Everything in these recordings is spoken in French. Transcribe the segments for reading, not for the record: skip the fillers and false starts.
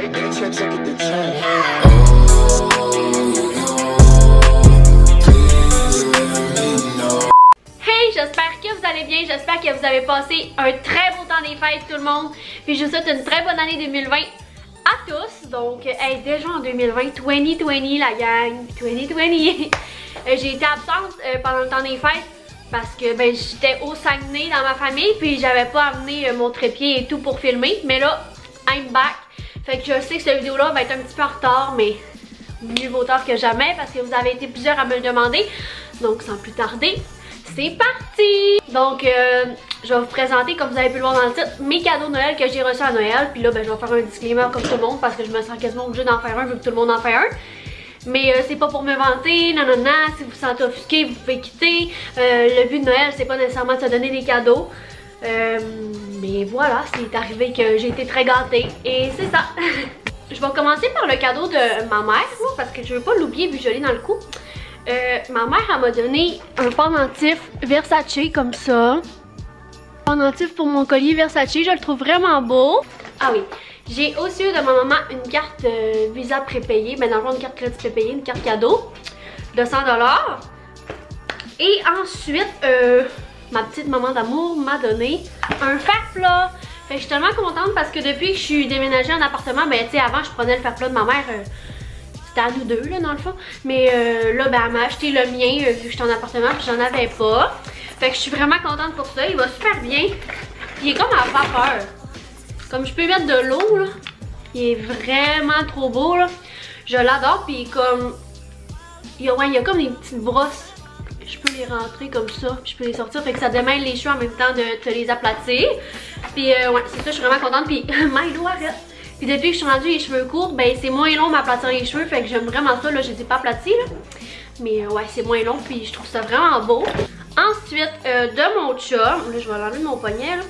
Hey, j'espère que vous allez bien, j'espère que vous avez passé un très beau temps des fêtes tout le monde. Puis je vous souhaite une très bonne année 2020 à tous. Donc, hey, déjà en 2020, 2020 la gang, 2020. J'ai été absente pendant le temps des fêtes parce que ben j'étais au Saguenay dans ma famille puis j'avais pas amené mon trépied et tout pour filmer. Mais là, I'm back. Fait que je sais que cette vidéo-là va être un petit peu en retard, mais mieux vaut tard que jamais parce que vous avez été plusieurs à me le demander. Donc sans plus tarder, c'est parti! Donc je vais vous présenter, comme vous avez pu le voir dans le titre, mes cadeaux de Noël que j'ai reçus à Noël. Puis là, ben, je vais faire un disclaimer comme tout le monde parce que je me sens quasiment obligée d'en faire un vu que tout le monde en fait un. Mais c'est pas pour me vanter, non non non, si vous vous sentez offusqué, vous pouvez quitter. Le but de Noël, c'est pas nécessairement de se donner des cadeaux. Mais voilà, c'est arrivé que j'ai été très gâtée et c'est ça. Je vais commencer par le cadeau de ma mère, parce que je veux pas l'oublier vu que je l'ai dans le cou. Ma mère, elle m'a donné un pendentif Versace comme ça. Pendentif pour mon collier Versace, je le trouve vraiment beau. Ah oui. J'ai aussi eu de ma maman une carte Visa prépayée, mais dans le fond une carte crédit prépayée, une carte cadeau de 100$. Et ensuite, ma petite maman d'amour m'a donné un fer-plat. Fait que je suis tellement contente parce que depuis que je suis déménagée en appartement, ben tu sais, avant je prenais le fer-plat de ma mère, c'était à nous deux là dans le fond. Mais là, ben elle m'a acheté le mien vu que j'étais en appartement puis j'en avais pas. Fait que je suis vraiment contente pour ça, il va super bien. Il est comme à vapeur. Comme je peux mettre de l'eau, là, il est vraiment trop beau, là. Je l'adore, puis comme... il y a comme des petites brosses. Je peux les rentrer comme ça, puis je peux les sortir. Fait que ça démêle les cheveux en même temps de te les aplatir. Puis ouais, c'est ça, je suis vraiment contente. Puis Milo, arrête! Puis depuis que je suis rendue les cheveux courts, ben c'est moins long m'aplatir les cheveux. Fait que j'aime vraiment ça, là, je les ai pas aplatis, là. Mais ouais, c'est moins long, puis je trouve ça vraiment beau. Ensuite, de mon chum, là, je vais l'enlever de mon poignet, là.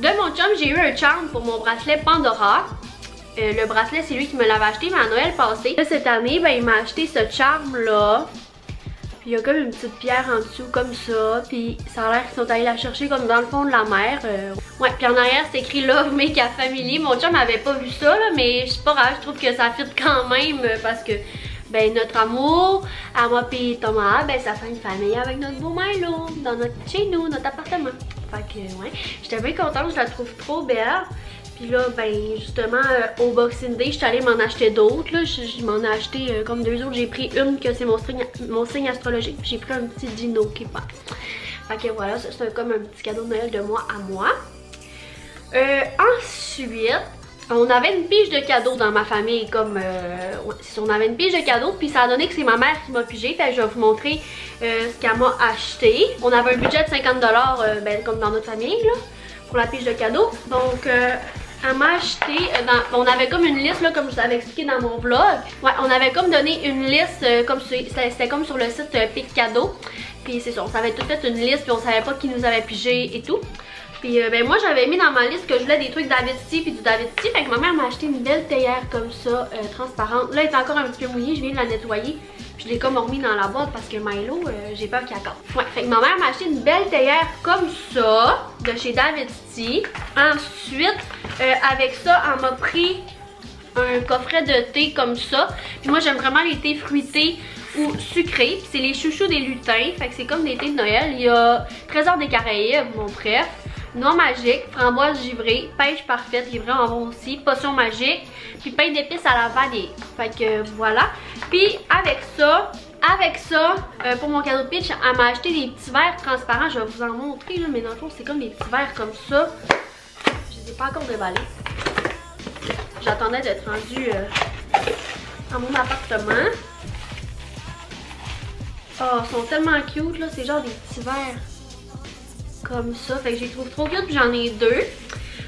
De mon chum, j'ai eu un charme pour mon bracelet Pandora. Le bracelet, c'est lui qui me l'avait acheté, mais à Noël passé. Là, cette année, ben, il m'a acheté ce charme-là. Puis il y a comme une petite pierre en dessous, comme ça. Puis ça a l'air qu'ils sont allés la chercher comme dans le fond de la mer. Ouais, puis en arrière, c'est écrit Love Make a Family. Mon chum avait pas vu ça, là, mais c'est pas grave, je trouve que ça fit quand même parce que, ben, notre amour, Ama et Thomas, ben, ça fait une famille avec notre beau Milo, dans notre, chez nous, notre appartement. Fait que, ouais, j'étais bien contente, je la trouve trop belle. Puis là, ben, justement, au Boxing Day, je suis allée m'en acheter d'autres. Je m'en ai acheté comme deux autres. J'ai pris une que c'est mon signe astrologique. J'ai pris un petit dino qui passe. Fait que voilà, c'est comme un petit cadeau de Noël de moi à moi. Ensuite, on avait une pige de cadeaux dans ma famille. Comme, on avait une pige de cadeaux. Puis ça a donné que c'est ma mère qui m'a pigé. Fait que je vais vous montrer ce qu'elle m'a acheté. On avait un budget de 50$ ben, comme dans notre famille, là, pour la pige de cadeaux. Donc, elle m'a acheté, on avait comme une liste, là, comme je vous avais expliqué dans mon vlog. Ouais, on avait comme donné une liste, c'était comme sur le site Pic Cadeau. Puis c'est ça, on s'avait tout fait une liste, puis on savait pas qui nous avait pigé et tout. Puis ben moi, j'avais mis dans ma liste que je voulais des trucs DavidsTea puis du DavidsTea. Fait que ma mère m'a acheté une belle théière comme ça, transparente. Là, elle est encore un petit peu mouillée, je viens de la nettoyer. Je l'ai comme remis dans la boîte parce que Milo, j'ai peur qu'il accorde. Ouais, fait que ma mère m'a acheté une belle théière comme ça, de chez DavidsTea. Ensuite, avec ça, elle m'a pris un coffret de thé comme ça. Puis moi, j'aime vraiment les thés fruités ou sucrés. Puis c'est les chouchous des lutins. Fait que c'est comme des thés de Noël. Il y a Trésor des Caraïbes, mon préf. Noix magique, framboise givrée, pêche parfaite, qui est vraiment bon aussi, potion magique, puis pain d'épices à la vanille. Fait que voilà. Puis avec ça, pour mon cadeau de pitch, elle m'a acheté des petits verres transparents. Je vais vous en montrer là, mais dans le fond, c'est comme des petits verres comme ça. Je les ai pas encore déballés. J'attendais d'être rendue dans mon appartement. Oh, ils sont tellement cute là, c'est genre des petits verres. Comme ça, fait que je les trouve trop cute puis j'en ai deux.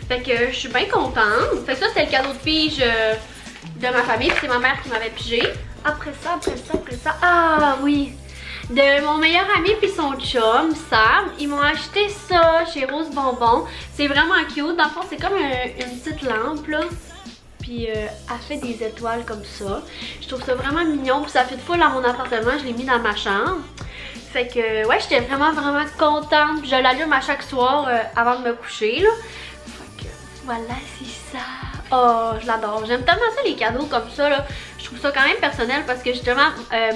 Fait que je suis bien contente. Fait que ça, c'était le cadeau de pige de ma famille. C'est ma mère qui m'avait pigé. Après ça. Ah oui! De mon meilleur ami puis son chum, Sam. Ils m'ont acheté ça chez Rose Bonbon. C'est vraiment cute. Dans le fond, c'est comme une petite lampe là. Puis elle fait des étoiles comme ça. Je trouve ça vraiment mignon. Puis ça fait de full dans mon appartement. Je l'ai mis dans ma chambre. Fait que ouais, j'étais vraiment contente. Puis je l'allume à chaque soir avant de me coucher là. Fait que voilà, c'est ça. Oh, Oh, je l'adore. J'aime tellement ça, les cadeaux comme ça, là. Je trouve ça quand même personnel parce que justement,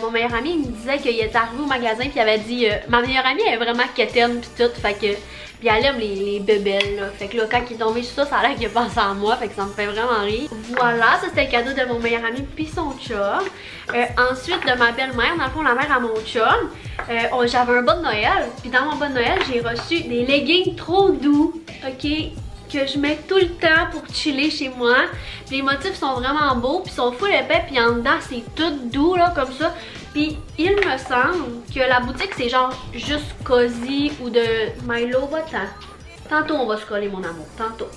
mon meilleur ami, il me disait qu'il était arrivé au magasin puis il avait dit ma meilleure amie, elle est vraiment quétaine puis tout, fait que... Puis elle aime les bébelles, là. Fait que là, quand il est tombé sur ça, ça a l'air qu'il a pensé à moi. Fait que ça me fait vraiment rire. Voilà, ça c'était le cadeau de mon meilleur ami puis son chum. Ensuite, de ma belle-mère, dans le fond, la mère à mon chum, j'avais un bas de Noël. Puis dans mon bas de Noël, j'ai reçu des leggings trop doux, ok, que je mets tout le temps pour chiller chez moi. Puis les motifs sont vraiment beaux, puis sont full épais, puis en dedans, c'est tout doux, là, comme ça. Puis il me semble que la boutique, c'est genre Just Cozy ou de Milo, va-t'en. Tantôt, on va se coller, mon amour. Tantôt.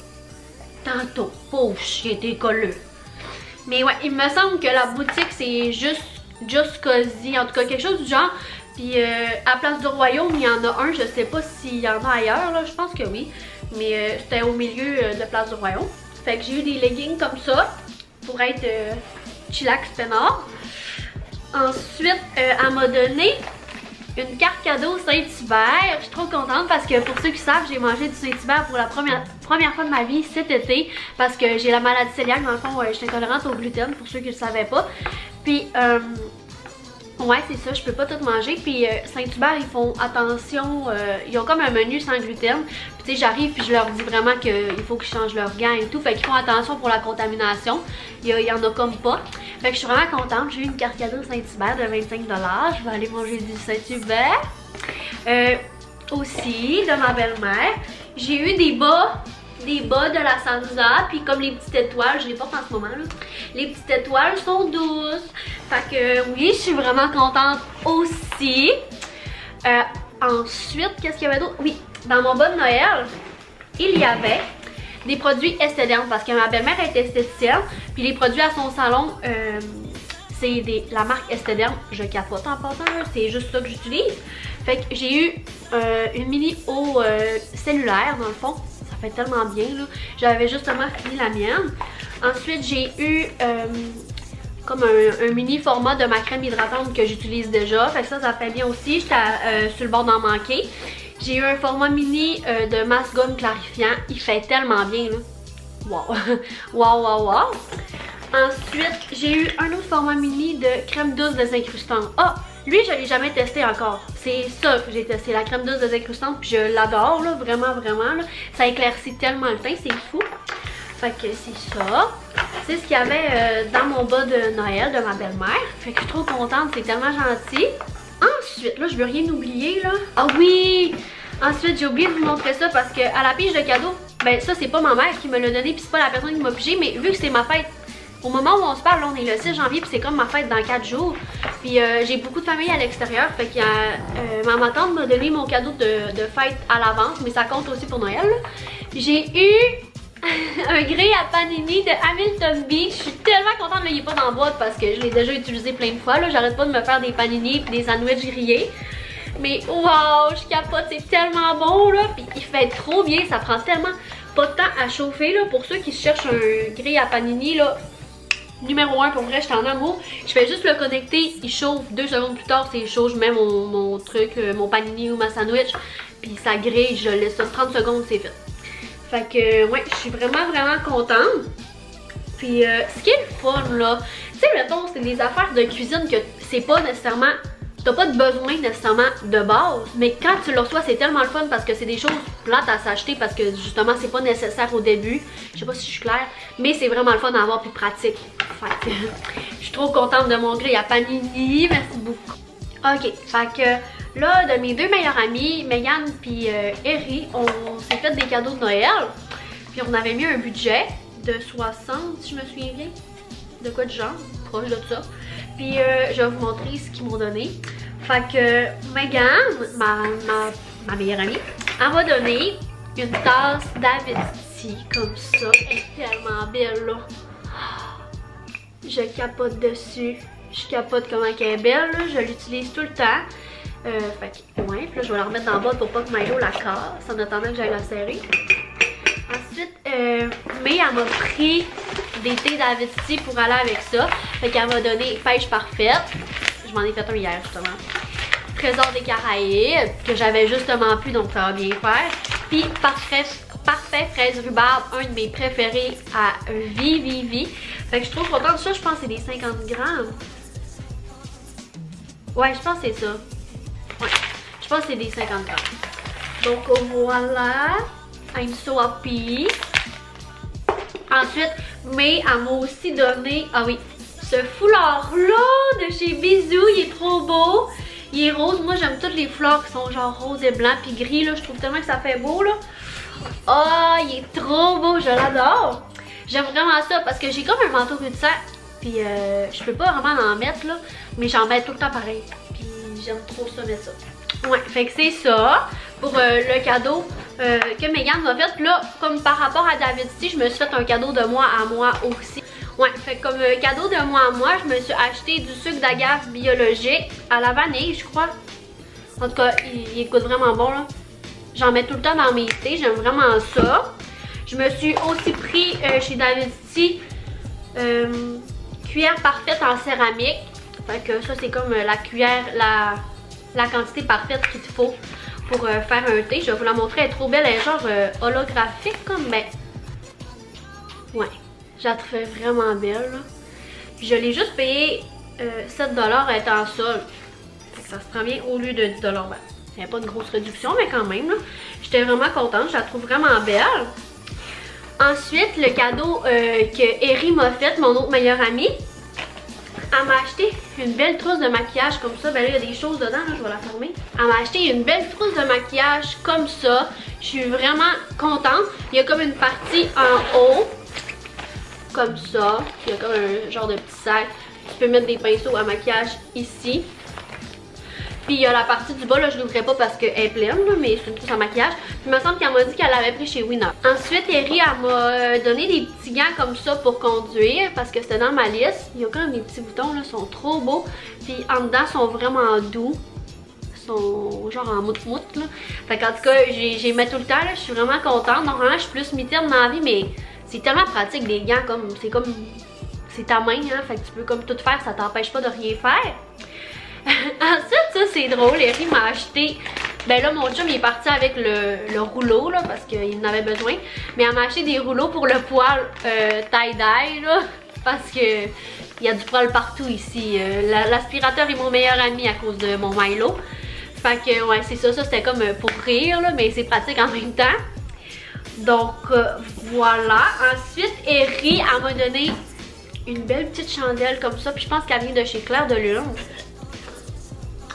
Tantôt. Pauvre chien, t'es colleux. Mais ouais, il me semble que la boutique, c'est Just Cozy. En tout cas, quelque chose du genre. Puis à Place du Royaume, il y en a un. Je sais pas s'il y en a ailleurs, là. Je pense que oui. Mais c'était au milieu de Place du Royaume. Fait que j'ai eu des leggings comme ça pour être chillax peinard. Ensuite, elle m'a donné une carte cadeau Saint-Hubert. Je suis trop contente parce que pour ceux qui savent, j'ai mangé du Saint-Hubert pour la première fois de ma vie cet été. Parce que j'ai la maladie cœliaque, dans le fond, je suis intolérante au gluten pour ceux qui ne le savaient pas. Puis, ouais, c'est ça, je peux pas tout manger. Puis Saint-Hubert, ils font attention, ils ont comme un menu sans gluten. Puis tu sais, j'arrive puis je leur dis vraiment qu'il faut qu'ils changent leur gants et tout. Fait qu'ils font attention pour la contamination. Il y en a comme pas. Fait que je suis vraiment contente. J'ai eu une carte cadeau Saint-Hubert de 25$. Je vais aller manger du Saint-Hubert. Aussi, de ma belle-mère. J'ai eu des bas de la Sansa, puis comme les petites étoiles, je les porte en ce moment là, les petites étoiles sont douces, fait que oui, je suis vraiment contente aussi. Ensuite, qu'est-ce qu'il y avait d'autre? Oui, dans mon bas de Noël, il y avait des produits Esthederm, parce que ma belle-mère est esthéticienne, puis les produits à son salon, c'est la marque Esthederm, je capote en passant, c'est juste ça que j'utilise. Fait que j'ai eu une mini eau cellulaire dans le fond. Ça fait tellement bien là, j'avais justement fini la mienne. Ensuite j'ai eu comme un mini format de ma crème hydratante que j'utilise déjà, fait que ça fait bien aussi, j'étais sur le bord d'en manquer. J'ai eu un format mini de masque gomme clarifiant, il fait tellement bien là, wow, wow, wow, wow. Ensuite j'ai eu un autre format mini de crème douce désincrustante. Ah! Lui, je l'ai jamais testé encore. C'est ça que j'ai testé, la crème douce désincrustante, puis je l'adore, là, vraiment, vraiment. Là. Ça éclaircit tellement le teint, c'est fou. Fait que c'est ça. C'est ce qu'il y avait dans mon bas de Noël de ma belle-mère. Fait que je suis trop contente, c'est tellement gentil. Ensuite, là, je veux rien oublier, là. Ah oui! Ensuite, j'ai oublié de vous montrer ça parce que à la pige de cadeaux, ben ça, c'est pas ma mère qui me l'a donné, puis c'est pas la personne qui m'a pigé, mais vu que c'est ma fête, au moment où on se parle, on est le 6 janvier, puis c'est comme ma fête dans 4 jours. Puis j'ai beaucoup de famille à l'extérieur, fait que ma tante m'a donné mon cadeau de fête à l'avance, mais ça compte aussi pour Noël. J'ai eu un gré à panini de Hamilton Beach. Je suis tellement contente de le pas dans la boîte parce que je l'ai déjà utilisé plein de fois. J'arrête pas de me faire des panini et des sandwichs grillés. Mais wow, je capote, c'est tellement bon là. Puis il fait trop bien, ça prend tellement pas de temps à chauffer là. Pour ceux qui cherchent un gré à panini là, numéro 1, pour vrai, j'étais en amour. Je fais juste le connecter, il chauffe, 2 secondes plus tard, c'est chaud, je mets mon truc, mon panini ou ma sandwich, puis ça grille, je laisse ça 30 secondes, c'est fait. Fait que, ouais, je suis vraiment, vraiment contente. Puis, ce qui est le fun, là, tu sais, mettons, c'est des affaires de cuisine que c'est pas nécessairement, t'as pas de besoin nécessairement de base, mais quand tu le reçois, c'est tellement le fun parce que c'est des choses plates à s'acheter parce que justement, c'est pas nécessaire au début. Je sais pas si je suis claire, mais c'est vraiment le fun à avoir puis pratique. Fait que je suis trop contente de mon gré à panini, merci beaucoup. Ok, fait que là, de mes deux meilleures amies, Mégane puis Éry, on s'est fait des cadeaux de Noël. Puis on avait mis un budget de 60, si je me souviens bien. De quoi de genre, proche de ça. Puis je vais vous montrer ce qu'ils m'ont donné. Fait que Mégane, ma meilleure amie, elle m'a donné une tasse DavidsTea comme ça. Elle est tellement belle là. Je capote dessus. Je capote comment elle est belle là. Je l'utilise tout le temps. Fait que ouais, puis là je vais la remettre dans le bol pour pas que Milo la casse en attendant que j'aille la serrer. Ensuite, mais elle m'a pris des thés DavidsTea pour aller avec ça. Fait qu'elle m'a donné Pêche Parfaite. Je m'en ai fait un hier justement. Trésor des Caraïbes, que j'avais justement plus, donc ça va bien faire. Puis parfait, parfait, fraise rhubarbe, un de mes préférés à vie. Fait que je suis trop contente. Ça, je pense que c'est des 50 grammes. Ouais, je pense que c'est ça. Ouais, je pense que c'est des 50 grammes. Donc voilà, I'm so happy. Ensuite, mais elle m'a aussi donné, ah oui, ce foulard-là de chez Bizou, il est trop beau. Il est rose. Moi, j'aime toutes les fleurs qui sont genre rose et blanc puis gris, là. Je trouve tellement que ça fait beau, là. Ah, oh, il est trop beau. Je l'adore. J'aime vraiment ça parce que j'ai comme un manteau cul de sac. Puis, je peux pas vraiment en mettre, là. Mais j'en mets tout le temps pareil. Puis, j'aime trop ça, mettre ça. Ouais, fait que c'est ça pour le cadeau que Mégane m'a fait. Là, comme par rapport à DavidsTea, je me suis fait un cadeau de moi à moi aussi. Ouais, fait comme cadeau de moi à moi, je me suis acheté du sucre d'agave biologique à la vanille, je crois. En tout cas, il goûte vraiment bon, là. J'en mets tout le temps dans mes thés, j'aime vraiment ça. Je me suis aussi pris chez DavidsTea cuillère parfaite en céramique. Fait que ça, c'est comme la cuillère, la quantité parfaite qu'il te faut pour faire un thé. Je vais vous la montrer, elle est trop belle, elle est genre holographique, comme, mais... Ouais. Je la trouvais vraiment belle, là. Puis je l'ai juste payé 7$ étant seule. Ça se prend bien au lieu de 10$. Ben, il n'y a pas de grosse réduction, mais quand même, là. J'étais vraiment contente. Je la trouve vraiment belle. Ensuite, le cadeau que Éry m'a fait, mon autre meilleure amie, elle m'a acheté une belle trousse de maquillage comme ça. Ben là, il y a des choses dedans, là, je vais la fermer. Elle m'a acheté une belle trousse de maquillage comme ça. Je suis vraiment contente. Il y a comme une partie en haut. Comme ça, il y a comme un genre de petit sac. Tu peux mettre des pinceaux à maquillage ici. Puis il y a la partie du bas, là, je l'ouvrirai pas parce qu'elle est pleine, là, mais c'est une trousse à maquillage. Puis il me semble qu'elle m'a dit qu'elle l'avait pris chez Winners. Ensuite, Éry, elle m'a donné des petits gants comme ça pour conduire parce que c'était dans ma liste. Il y a quand même des petits boutons, là, ils sont trop beaux. Puis en dedans, ils sont vraiment doux. Sont genre en moute-moute, là. Fait qu'en tout cas, j'ai mis tout le temps, là, je suis vraiment contente. Normalement, je suis plus mi-terme dans la vie, mais... C'est tellement pratique des gants, comme c'est ta main, hein, fait que tu peux comme tout faire, ça t'empêche pas de rien faire. Ensuite, ça c'est drôle, Éry m'a acheté, ben là mon chum il est parti avec le rouleau là, parce qu'il en avait besoin, mais elle m'a acheté des rouleaux pour le poil tie-dye là, parce que il y a du poil partout ici. L'aspirateur est mon meilleur ami à cause de mon Milo, fait que ouais c'est ça, ça c'était comme pour rire là, mais c'est pratique en même temps. Donc voilà, ensuite Éry, elle m'a donné une belle petite chandelle comme ça, puis je pense qu'elle vient de chez Claire de Lune.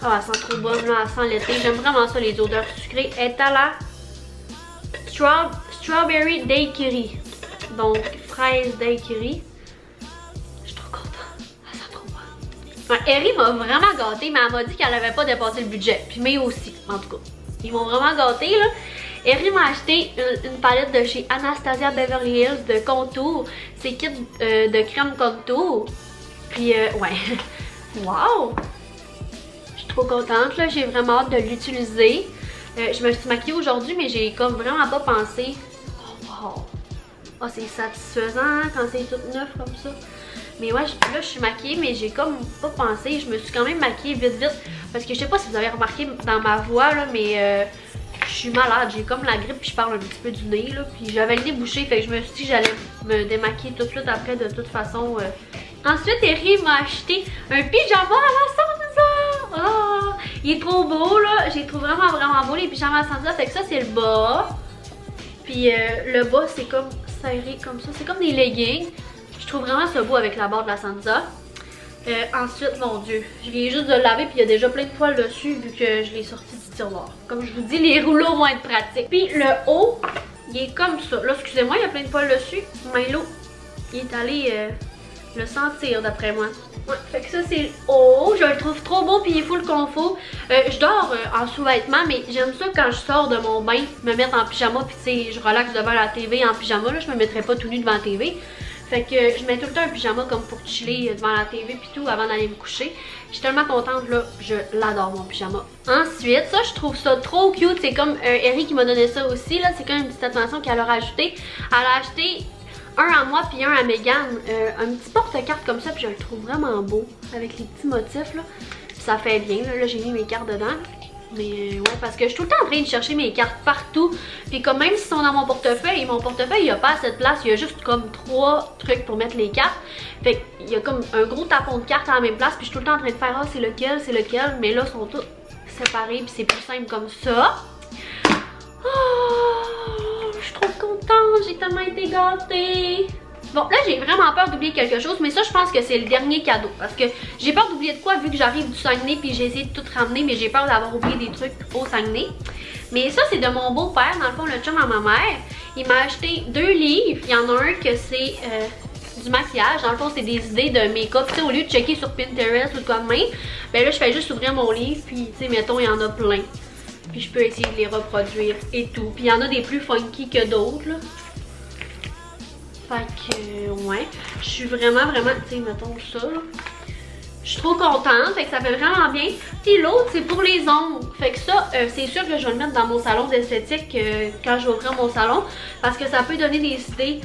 Ah, elle sent trop bonne, là, elle sent l'été, j'aime vraiment ça les odeurs sucrées. Elle est à la Strawberry Daiquiri, donc fraise daiquiri. Je suis trop contente, elle sent trop bonne. Éry m'a vraiment gâtée, mais elle m'a dit qu'elle n'avait pas dépassé le budget, puis mais aussi, en tout cas, ils m'ont vraiment gâtée là. Éry m'a acheté une palette de chez Anastasia Beverly Hills de contour. C'est kit de crème contour. Puis, ouais. Wow! Je suis trop contente, là. J'ai vraiment hâte de l'utiliser. Je me suis maquillée aujourd'hui, mais j'ai comme vraiment pas pensé. Oh, wow! Oh, c'est satisfaisant quand c'est tout neuf comme ça. Mais ouais, là, je suis maquillée, mais j'ai comme pas pensé. Je me suis quand même maquillée vite. Parce que je sais pas si vous avez remarqué dans ma voix, là, mais... je suis malade, j'ai comme la grippe puis je parle un petit peu du nez là, puis j'avais le nez bouché, fait que je me suis dit que j'allais me démaquiller tout de suite après de toute façon. Ensuite, Éry m'a acheté un pyjama à la Saint-Hubert. Oh, il est trop beau là, j'ai trouvé vraiment beau les pyjamas à Saint-Hubert, fait que ça c'est le bas. Puis le bas c'est comme serré comme ça, c'est comme des leggings. Je trouve vraiment ça beau avec la barre de la Saint-Hubert. Ensuite, mon dieu, je viens juste de le laver puis il y a déjà plein de poils dessus vu que je l'ai sorti du tiroir. Comme je vous dis, les rouleaux vont être pratiques. Puis le haut, il est comme ça. Là, excusez-moi, il y a plein de poils dessus. Milo, il est allé le sentir d'après moi. Ouais, fait que ça c'est le haut. Je le trouve trop beau puis il est full confort. Je dors en sous-vêtements, mais j'aime ça quand je sors de mon bain, me mettre en pyjama puis tu sais, je relaxe devant la TV en pyjama. Là, je me mettrais pas tout nu devant la TV. Fait que je mets tout le temps un pyjama comme pour chiller devant la TV puis tout avant d'aller me coucher. Je suis tellement contente là, je l'adore mon pyjama. Ensuite, ça je trouve ça trop cute, c'est comme Éry qui m'a donné ça aussi là, c'est comme une petite attention qu'elle a rajoutée. Elle a acheté un à moi puis un à Mégane, un petit porte-carte comme ça puis je le trouve vraiment beau avec les petits motifs là. Pis ça fait bien là, j'ai mis mes cartes dedans. Mais ouais, parce que je suis tout le temps en train de chercher mes cartes partout. Puis comme même si sont dans mon portefeuille il n'y a pas assez de place. Il y a juste comme 3 trucs pour mettre les cartes. Fait qu'il y a comme un gros tapon de cartes à la même place. Puis je suis tout le temps en train de faire ah c'est lequel, mais là ils sont tous séparés puis c'est plus simple comme ça. Oh, je suis trop contente, j'ai tellement été gâtée. Bon, là j'ai vraiment peur d'oublier quelque chose, mais ça je pense que c'est le dernier cadeau. Parce que j'ai peur d'oublier de quoi vu que j'arrive du Saguenay puis j'ai essayé de tout ramener, mais j'ai peur d'avoir oublié des trucs au Saguenay. Mais ça c'est de mon beau-père, dans le fond le chum à ma mère. Il m'a acheté 2 livres, il y en a un que c'est du maquillage. Dans le fond c'est des idées de make-up, tu sais au lieu de checker sur Pinterest ou de quoi de même. Ben là je fais juste ouvrir mon livre puis tu sais mettons il y en a plein. Puis je peux essayer de les reproduire et tout. Puis il y en a des plus funky que d'autres là. Fait que, ouais, je suis vraiment, tu sais, mettons ça, là. Je suis trop contente, fait que ça fait vraiment bien. Puis l'autre, c'est pour les ongles. Fait que ça, c'est sûr que je vais le mettre dans mon salon d'esthétique quand je vais ouvrir mon salon. Parce que ça peut donner des idées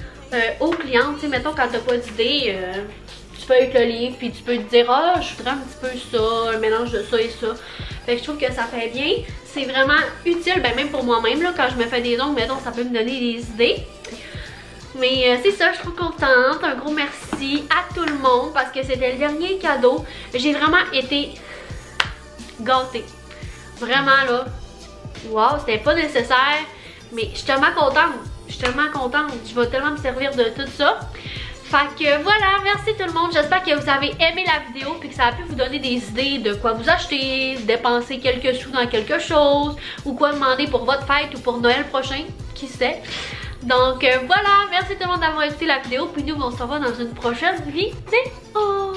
aux clientes. Tu sais, mettons, quand t'as pas d'idées, tu peux avec le livre, puis tu peux te dire, ah, je voudrais un petit peu ça, un mélange de ça et ça. Fait que je trouve que ça fait bien. C'est vraiment utile, ben même pour moi-même, là, quand je me fais des ongles, mettons, ça peut me donner des idées. Mais c'est ça, je suis trop contente. Un gros merci à tout le monde parce que c'était le dernier cadeau. J'ai vraiment été gâtée. Vraiment là, wow, c'était pas nécessaire. Mais je suis tellement contente. Je suis tellement contente. Je vais tellement me servir de tout ça. Fait que voilà, merci tout le monde. J'espère que vous avez aimé la vidéo puis que ça a pu vous donner des idées de quoi vous acheter, dépenser quelques sous dans quelque chose ou quoi demander pour votre fête ou pour Noël prochain, qui sait. Donc voilà, merci tout le monde d'avoir écouté la vidéo. Puis nous, on se revoit dans une prochaine vidéo.